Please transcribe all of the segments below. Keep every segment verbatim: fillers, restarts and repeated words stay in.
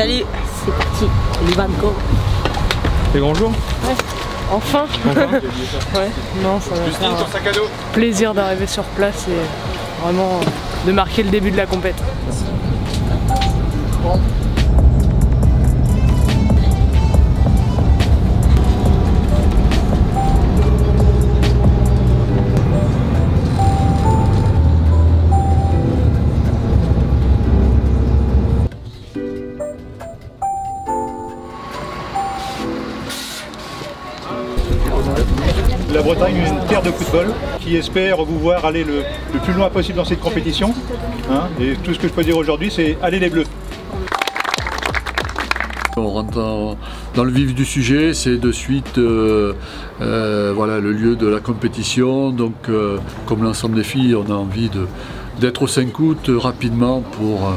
Salut, c'est parti, les Banco. C'est grand jour. Ouais. Enfin. Enfin. Ouais. Non, ça va faire un plaisir d'arriver sur place et vraiment de marquer le début de la compète. Bon. La Bretagne est une terre de coup de bol qui espère vous voir aller le, le plus loin possible dans cette compétition. Hein, et tout ce que je peux dire aujourd'hui, c'est aller les Bleus. On rentre dans, dans le vif du sujet, c'est de suite euh, euh, voilà, le lieu de la compétition. Donc, euh, comme l'ensemble des filles, on a envie d'être au cinq août rapidement pour, euh,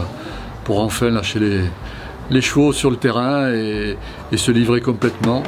pour enfin lâcher les, les chevaux sur le terrain et, et se livrer complètement.